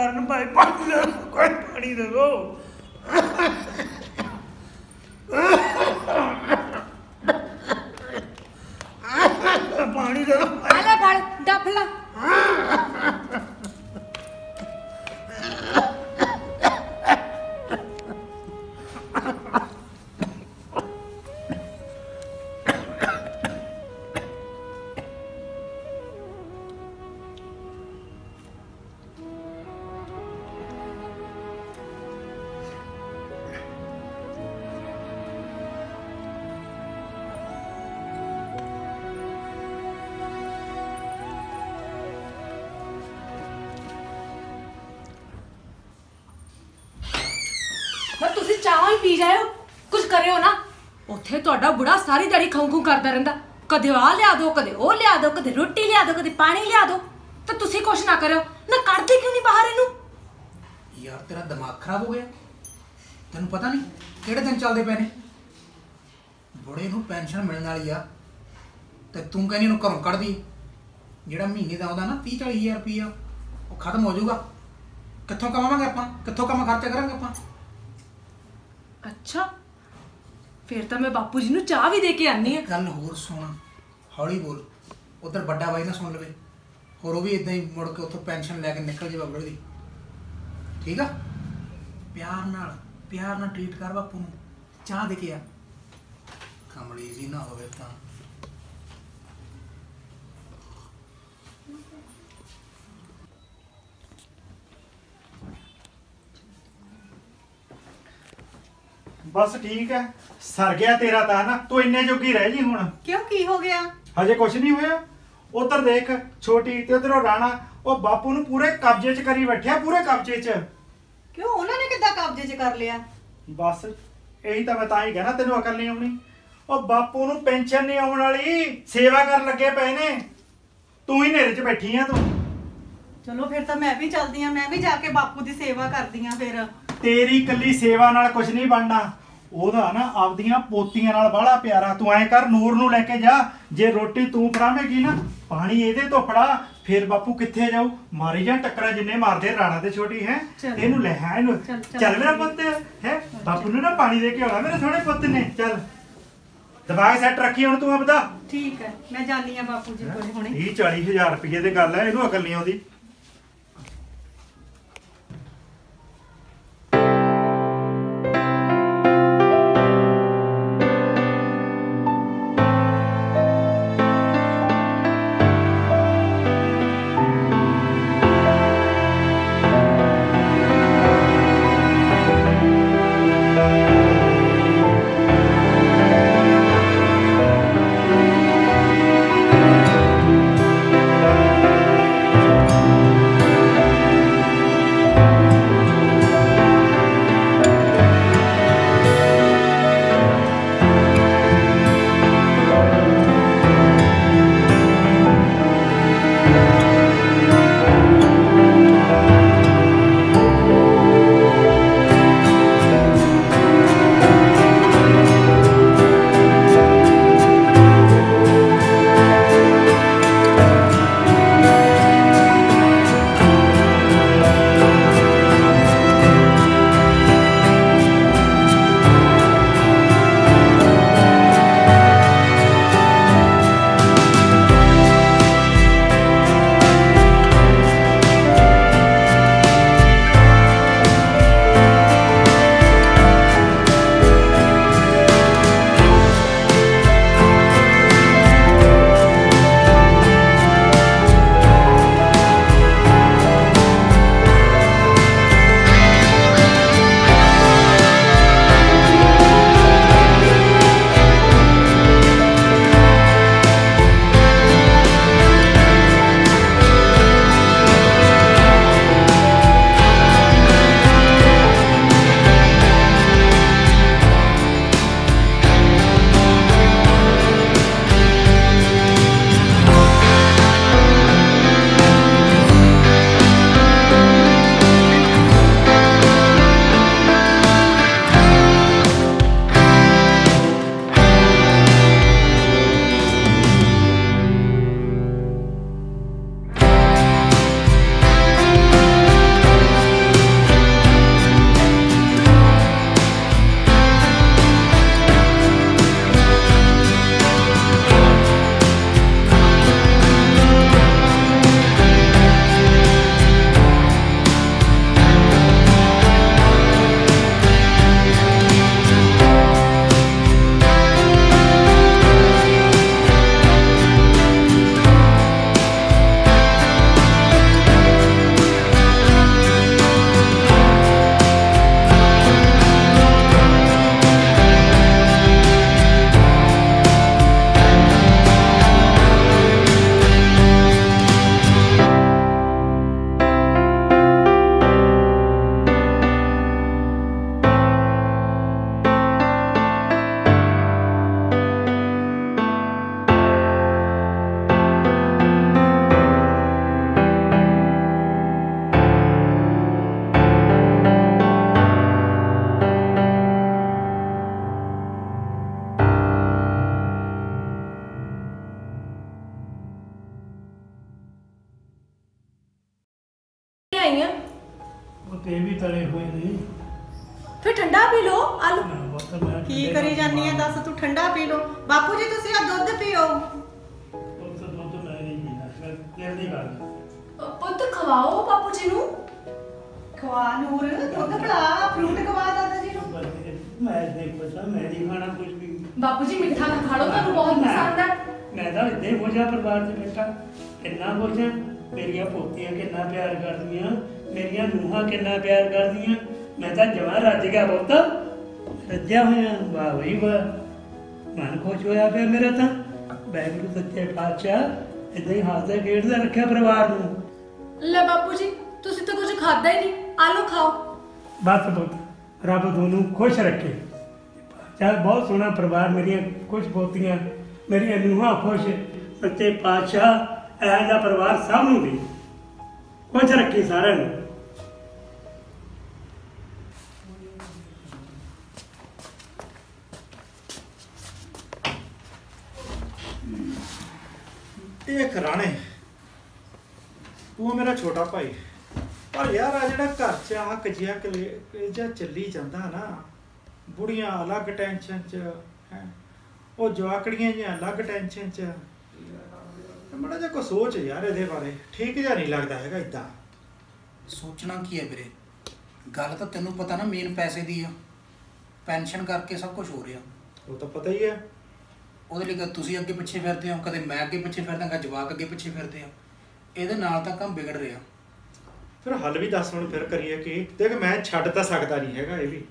कारण भाई 5 लाख को पानी दे दो। पानी दे दो अरे भाड़ डफला चावल पी जाए हो, कुछ करे हो ना। उथे तोड़ा बुढ़ा सारी दिहाड़ी खंखू करता रहंदा, कदे आ लिया दो, कदे ओ लिया दो, कदे रोटी लिया दो, कदे पानी लिया दो। तो तुसी कुछ ना करो ना, काटदे क्यों नहीं बाहर इनू? यार तेरा दिमाग खराब हो गया, तेन पता नहीं केड़े दिन चलदे पए ने। बुढ़े नूं पेंशन मिलण वाली आ ते तूं कहनी नूं घरों कढ दी। जिहड़ा महीने दा आउंदा ना 30-40 हज़ार रुपया वो खत्म हो जाऊगा। कित्थों कमावांगे आपां, कित्थों कमा खर्चा करांगे आपां? अच्छा फिर तो मैं बापू जी नूं चाह भी देके आनी है। गल होर सुन, हौली बोल, उधर बड़ा भाई ना सुन लवे, होर वो भी इदां ही मुड़ के उत्थों पेंशन लैके निकल जाए बबड़े दी। ठीक है, प्यार नाल ट्रीट कर बापू नूं, चाह देके आ। कमली जी ना होवे तां बस ठीक है, सर गया तेरा ता ना, तू इन्ने जोगी रह जी हुण। क्यों, की हो गया? हजे कुछ नहीं होया। उधर देख छोटी ते उधर राणा, ओ बापू नु पूरे कब्जे च करी बैठिया, पूरे कब्जे च। क्यों, उन्होंने किद्दां कब्जे च कर लिया? बस यही तां मैं ताई कहना तेनू अकल नहीं आउणी। ओ बापू नु पेंशन नहीं आउण वाली, सेवा कर लगे पए ने, तू ही नेरे च बैठी आ तू। चलो फिर तां मैं भी चलदी आ, मैं भी जाके बापू दी सेवा करदी आ। फिर तेरी कली सेवा नाल कुछ नहीं बनना, ओदा ना आपदियां पोतियां नाल बड़ा प्यारा। तू ऐ कर, नूर नू लेके जा, जे रोटी तू फड़ावेगी ना, पानी एदे तो फड़ा, फिर बापू किथे जाऊ? मारी जा टक्करा जिन्ने मारदे राणा ते छोटी है। एनू ले आ, एनू चल मेरा पुत्त है, बापू ने ना पानी दे के आना मेरे सोहणे पुत्त ने। चल दिमाग सैट रखी हुण तू आपदा। ठीक है, मैं जानी आ बापू जी कोल हुणे। 30-40 हज़ार रुपये दी गल है, एनू अकल नहीं आउंदी। वो ते भी तले हुए नहीं, फिर ठंडा पी लो आलू की करी जानी है दस, तू ठंडा पी लो बापू जी, तुसी आ दूध पीओ। दूध मैं नहीं पीना, तेल नहीं खाना। पुत्त खवाओ बापू जी नु, खवा नूर दूध पिला, फ्रूट खवा दादा जी नु। मैं देख पता मैं नहीं खाना कुछ भी। बापू जी मीठा ना खा लो, तन्नू बहुत पसंद है। मैं तो इतने हो जा परिवार से बैठा कितना हो जा, मेरिया पोतियां कितना प्यार कर दियां, मेरिया नूहां कितना प्यार कर दियां, मैं तो जमा रज गया बहुता रज्जा होया। वाह वही वाह, मन खुश होया पे मेरा तो। वाहगुरू सच्चे पातशाह इदा ही हाथ से खेड़दा रखा परिवार नूं। ले बापू जी तुसी तो कुछ खादा ही नहीं, आलू खाओ। बस बहुत रब दोनों खुश रखे, चल बहुत सोहना परिवार, मेरिया खुश पोतियां, मेरी नूहां खुश, सच्चे पातशाह ऐसा परिवार सबनू भी खुश रखी सारे। एक राणे तू मेरा छोटा भाई, पर यार आ जिहड़ा घर च आ कजिया कलेजा चली जाता ना, बुढ़िया अलग टेंशन च है, ਉਹ ਜਵਾਕੜੀਆਂ ਜਿਹੀਆਂ ਅਲੱਗ ਟੈਨਸ਼ਨ ਚ। ਮੜਾ ਜਿਹਾ ਕੋ ਸੋਚ ਯਾਰ ਇਹਦੇ ਬਾਰੇ, ਠੀਕ ਜਿਹਾ ਨਹੀਂ ਲੱਗਦਾ ਹੈਗਾ। ਇਦਾਂ ਸੋਚਣਾ ਕੀ ਹੈ ਵੀਰੇ, ਗੱਲ ਤਾਂ ਤੈਨੂੰ ਪਤਾ ਨਾ ਮੇਨ ਪੈਸੇ ਦੀ ਆ, ਪੈਨਸ਼ਨ ਕਰਕੇ ਸਭ ਕੁਝ ਹੋ ਰਿਹਾ। ਉਹ ਤਾਂ ਪਤਾ ਹੀ ਹੈ, ਉਹਦੇ ਲਈ ਤੁਸੀਂ ਅੱਗੇ ਪਿੱਛੇ ਫਿਰਦੇ ਹੋ, ਕਦੇ ਮੈਂ ਅੱਗੇ ਪਿੱਛੇ ਫਿਰਦਾ, ਕਦੇ ਜਵਾਕ ਅੱਗੇ ਪਿੱਛੇ ਫਿਰਦੇ ਆ, ਇਹਦੇ ਨਾਲ ਤਾਂ ਕੰਮ ਵਿਗੜ ਰਿਹਾ। ਫਿਰ ਹੱਲ ਵੀ ਦੱਸ ਹੁਣ, ਫਿਰ ਕਰੀਏ ਕਿ ਦੇਖ ਮੈਂ ਛੱਡ ਤਾਂ ਸਕਦਾ ਨਹੀਂ ਹੈਗਾ ਇਹ ਵੀ,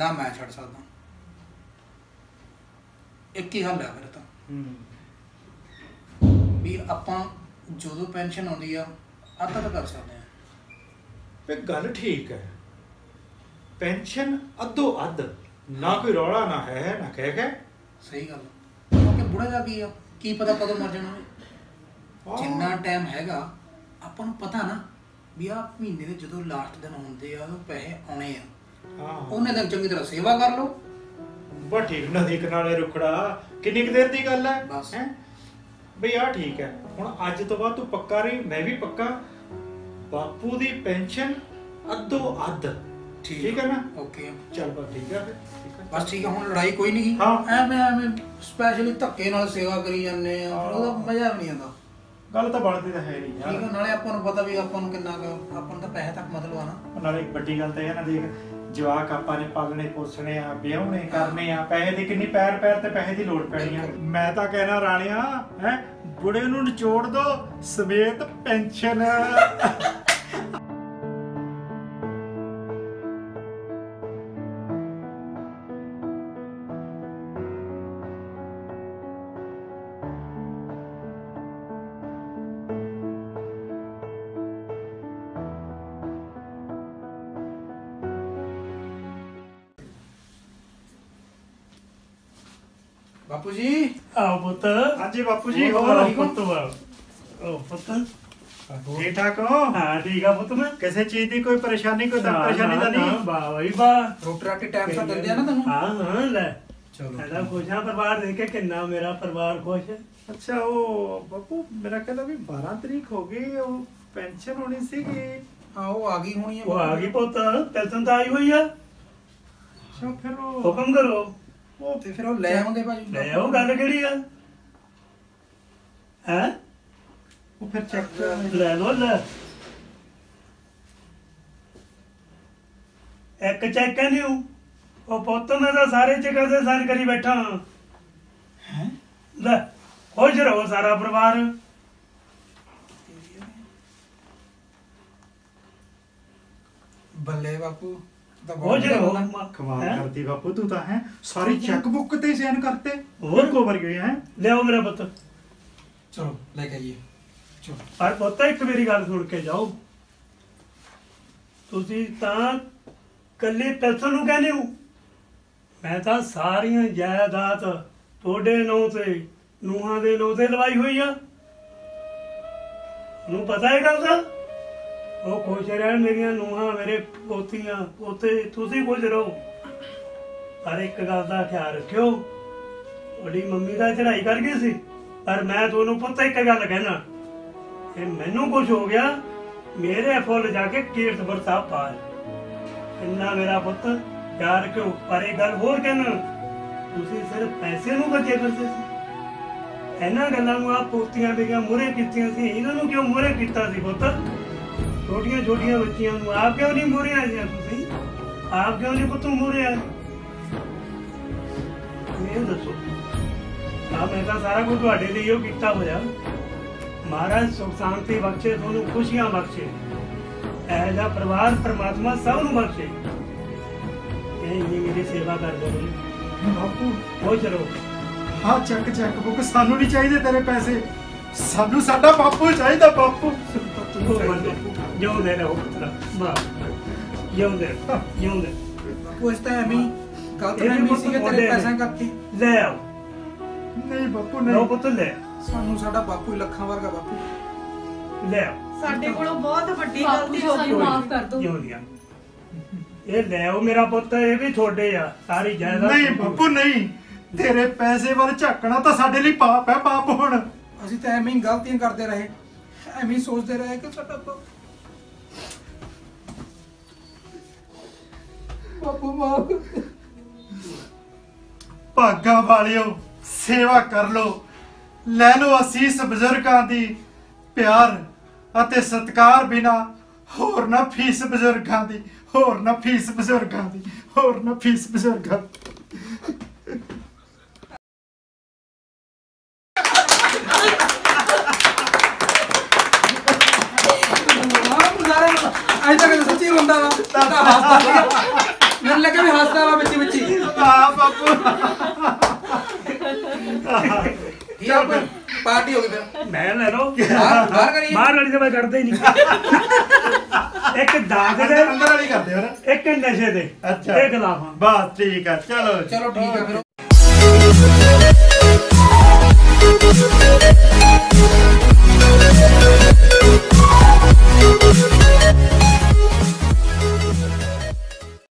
ਨਾ ਮੈਂ ਛੱਡ ਸਕਦਾ। एक ही हल है मेरा तो भी, आप जो पेनशन आती है अदा तो कर सकते हैं। गल ठीक है, पेनशन अद्धो अद, ना कोई रौला ना है ना कह के, सही गल। क्योंकि बुढ़ा जा गई की पता कदों मर जाना, जिन्ना टाइम हैगा आपां नूं पता ना भी आ महीने के जो लास्ट दिन आउंदे आ पैसे आने आ, उन्हें दिन चंगी तरह सेवा कर लो। बस ठीक ना, देख नाले रुखड़ा किन्नी देर की गल है बस है बई आ, ठीक है हुण अज तो बाद तू पक्का रही, मैं भी पक्का, बापू दी पेंशन अद्धो अद, ठीक है ना? ओके चल बस ठीक है, बस ठीक है, हुण लड़ाई कोई नहीं। हां एवें एवें स्पेशली धक्के नाल सेवा करी जांदे आ, फिर ओदा मजा भी नहीं आंदा। गल तो बनदी तां है नहीं यार, ठीक है। नाले आपां नूं पता भी आपां नूं किन्ना आपां नूं तां पैसे तक मतलब आ ना, नाले इक वड्डी गल तां है ना, देख जवाक आपां ने पालने पोसने आ, ब्याहने करने आ, पैसे दी किन्नी पैर पैर ते पैसे दी लोड़ पैनी आ। मैं तां कहना राणिया है बुढ़े नूं निचोड़ दो समेत पेंशन। ਬਾਪੂ ਜੀ ਆਓ ਪੁੱਤ। ਹਾਂਜੀ ਬਾਪੂ ਜੀ, ਹੋਰ ਪੁੱਤ ਆਓ ਪੁੱਤ, ਠੀਕ ਠਾਕ ਹੋ? ਹਾਂ ਠੀਕ ਆ ਪੁੱਤ, ਮੈਂ ਕਿਸੇ ਚੀਜ਼ ਦੀ ਕੋਈ ਪਰੇਸ਼ਾਨੀ ਕੋਈ ਤਾਂ ਪਰੇਸ਼ਾਨੀ ਤਾਂ ਨਹੀਂ। ਵਾਹ ਵਾਹ ਵਾਹ, ਰੋਟੀ ਰਾਟੀ ਟਾਈਮ ਸਾ ਦਿੰਦੇ ਆ ਨਾ ਤੁਹਾਨੂੰ? ਹਾਂ ਹਾਂ ਲੈ ਚਲੋ, ਇਹਦਾ ਖੁਸ਼ਾ ਪਰਿਵਾਰ ਦੇਖ ਕੇ ਕਿੰਨਾ ਮੇਰਾ ਪਰਿਵਾਰ ਖੁਸ਼ ਹੈ। ਅੱਛਾ ਉਹ ਬਾਪੂ ਮੇਰਾ ਕਹਿੰਦਾ ਵੀ 12 ਤਰੀਕ ਹੋ ਗਈ, ਉਹ ਪੈਨਸ਼ਨ ਹੋਣੀ ਸੀਗੀ। ਹਾਂ ਉਹ ਆ ਗਈ ਹੋਣੀ ਹੈ। ਉਹ ਆ ਗਈ ਪੁੱਤ, ਪੈਨਸ਼ਨ ਤਾਂ ਆਈ ਹੋਈ ਆ। ਅੱਛਾ ਫਿਰ ਉਹ ਹੁਕਮ ਕਰੋ। ਉਹ ਤੇ ਫਿਰ ਉਹ ਲੈ ਆਉਂਦੇ ਭਾਜੀ, ਲੈ ਆਓ, ਗੱਲ ਕਿਹੜੀ ਆ ਹੈ। ਉਹ ਫਿਰ ਚੈੱਕ ਲੈ ਲੋ, ਲੈ ਇੱਕ ਚੈੱਕ ਕਹਿੰਦੇ ਉਹ ਪੁੱਤ ਮੈਂ ਤਾਂ ਸਾਰੇ ਚੈੱਕਾਂ ਦੇ ਸਾਈਨ ਕਰੀ ਬੈਠਾ ਹੈ। ਲੈ ਖੁਸ਼ ਰਹੋ ਸਾਰਾ ਪਰਿਵਾਰ। ਬੱਲੇ ਬਾਪੂ कमाल करती बापू तू है, सारी चेकबुक ते साइन करते और कोबर गए हैं। ले आओ मेरा पुत्र, चलो लेके आइए। चलो पर पुत्र एक मेरी गल सुन के जाओ, तुसी तां कल्ले पैसे नूं कहने हो, मैं तां सारी जायदाद तोड़े नूं ते नूहां दे नूं ते लवाई हुई है। नूं पता है गल दा, वो खुश रहन मेरिया नूहां मेरे पोतियां पोते, तुसीं खुश रहो। पर एक गल का ख्याल रखियो, बड़ी मम्मी का चढ़ाई कर गई सी, पर मैं तुहानूं पुत्त एक गल कहना, मैनूं कुछ हो गया मेरे फुल जाके कीर्त बरसा पार। इन्ना मेरा पुत प्यार के उपर एक गल होर कहना, तुसी सिर्फ पैसे नू बचे करदे सी। इन्हां गल्लां नू आप पोतियां बेगियां मुरे कीतियां सी, इन्हां नू क्यों मुरे कीता सी पुत? छोटियां छोटियां बच्चियां नू आप क्यों नहीं मुरे आए? तुसी आप क्यों नहीं पुत मुरे आए? मैं दसो आ मैं तां सारा कुछ तुहाडे लई ओह कीता होया। महाराज सुख शांति बख्शे, थोनू खुशियां बख्शे, ऐसा परिवार परमात्मा सबनू बख्शे। मेरी सेवा कर दो बापू, हो चलो। हाँ चेक चेक बुक सानू नहीं चाहिए तेरे पैसे, सानू साडा बापू चाहिए। बापू जो दे रहे हो जो दे पूछता है मैं कल तुम्हें मिसी के तेरे पैसे करती ले आओ। नहीं बापू नहीं, बापू तो ले ਸਾਨੂੰ ਸਾਡਾ ਬਾਪੂ ਲੱਖਾਂ ਵਰਗਾ ਬਾਪੂ ਲੈ ਸਾਡੇ ਕੋਲੋਂ ਬਹੁਤ ਵੱਡੀ ਗਲਤੀ ਹੋ ਗਈ, ਮਾਫ ਕਰ ਦੋ। ਇਹ ਲੈ ਉਹ ਮੇਰਾ ਪੁੱਤ, ਇਹ ਵੀ ਛੋਟੇ ਆ ਸਾਰੀ ਜਾਇਦਾਦ। ਨਹੀਂ ਬਾਪੂ ਨਹੀਂ, ਤੇਰੇ ਪੈਸੇ ਵੱਲ ਝਾਕਣਾ ਤਾਂ ਸਾਡੇ ਲਈ ਪਾਪ ਹੈ। ਪਾਪ ਹੋਣ ਅਸੀਂ ਤਾਂ ਐਵੇਂ ਹੀ ਗਲਤੀਆਂ ਕਰਦੇ ਰਹੇ, ਐਵੇਂ ਹੀ ਸੋਚਦੇ ਰਹੇ ਕਿ ਸਾਡਾ ਬਾਪੂ ਮਾਫ। ਭਾਗਾ ਵਾਲਿਓ ਸੇਵਾ ਕਰ ਲੋ, ਲੈ ਲੋ ਅਸੀਸ ਬਜ਼ੁਰਗਾਂ ਦੀ। ਪਿਆਰ ਅਤੇ ਸਤਿਕਾਰ ਬਿਨਾ ਹੋਰ ਨਾ ਫੀਸ ਬਜ਼ੁਰਗਾਂ ਦੀ, ਹੋਰ ਨਾ ਫੀਸ ਬਜ਼ੁਰਗਾਂ ਦੀ, ਹੋਰ ਨਾ ਫੀਸ ਬਜ਼ੁਰਗਾਂ। ਅੱਜ ਤੱਕ ਸੱਚੀ ਹੁੰਦਾ ਵਾ ਮੈਨੂੰ ਲੱਗਿਆ ਵੀ ਹੱਸਦਾ ਵਾ ਬੱਚੀ ਬੱਚੀ। ਹਾਂ ਬਾਪੂ पार्टी हो गई। मैं ले लो बाहर वाली तो मैं करते ही नहीं। एक दाग दे अंदर वाली करते हो ना, एक नशे दे। अच्छा एक खिलाफ हां बस ठीक है। चलो चलो ठीक है फिर।